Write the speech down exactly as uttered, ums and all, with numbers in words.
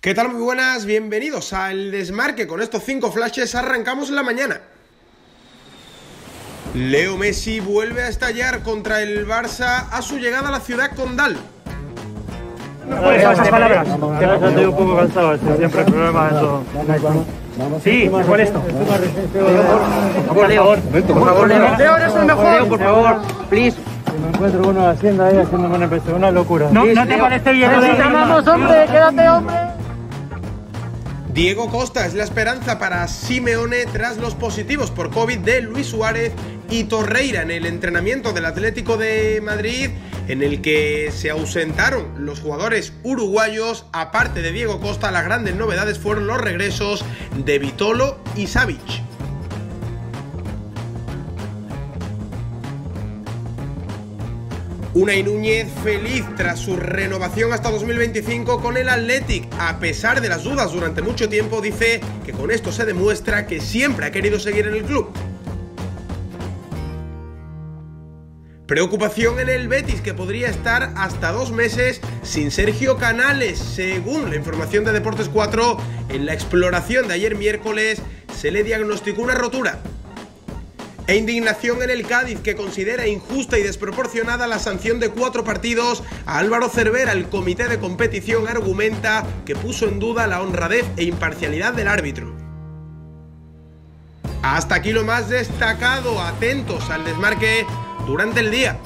¿Qué tal? Muy buenas, bienvenidos al Desmarque. Con estos cinco flashes arrancamos la mañana. Leo Messi vuelve a estallar contra el Barça a su llegada a la ciudad condal. No puedes esas palabras. Estoy un poco cansado, este, siempre hay problemas en todo. Sí, con esto. Por favor, por favor, Leo, eres el mejor. Leo, por favor, please. Me encuentro uno de la hacienda ahí haciéndome una impresión, una locura. No, no te parece bien. Necesitamos, hombre, quédate, hombre. Diego Costa es la esperanza para Simeone tras los positivos por COVID de Luis Suárez y Torreira en el entrenamiento del Atlético de Madrid, en el que se ausentaron los jugadores uruguayos. Aparte de Diego Costa, las grandes novedades fueron los regresos de Vitolo y Savic. Unai Núñez feliz tras su renovación hasta dos mil veinticinco con el Athletic. A pesar de las dudas durante mucho tiempo, dice que con esto se demuestra que siempre ha querido seguir en el club. Preocupación en el Betis, que podría estar hasta dos meses sin Sergio Canales. Según la información de Deportes cuatro, en la exploración de ayer miércoles se le diagnosticó una rotura. E indignación en el Cádiz, que considera injusta y desproporcionada la sanción de cuatro partidos a Álvaro Cervera. El comité de competición argumenta que puso en duda la honradez e imparcialidad del árbitro. Hasta aquí lo más destacado. Atentos al Desmarque durante el día.